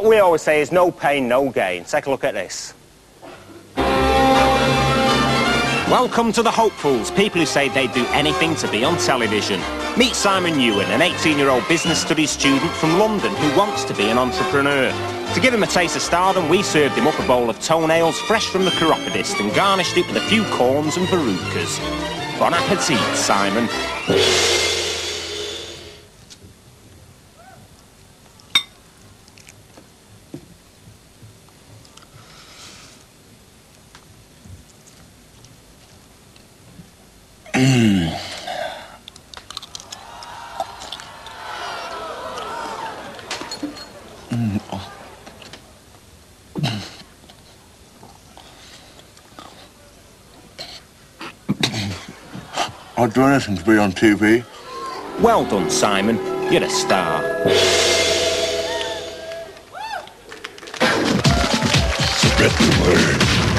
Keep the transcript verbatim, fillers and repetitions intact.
What we always say is no pain, no gain. Take a look at this. Welcome to The Hopefuls, people who say they'd do anything to be on television. Meet Simon Ewan, an eighteen-year-old business studies student from London who wants to be an entrepreneur. To give him a taste of stardom, we served him up a bowl of toenails fresh from the chiropodist and garnished it with a few corns and verrucas. Bon appetit, Simon. Mm. Mm. Oh. Mm. I'd do anything to be on T V. Well done, Simon. You're a star. Spread the word.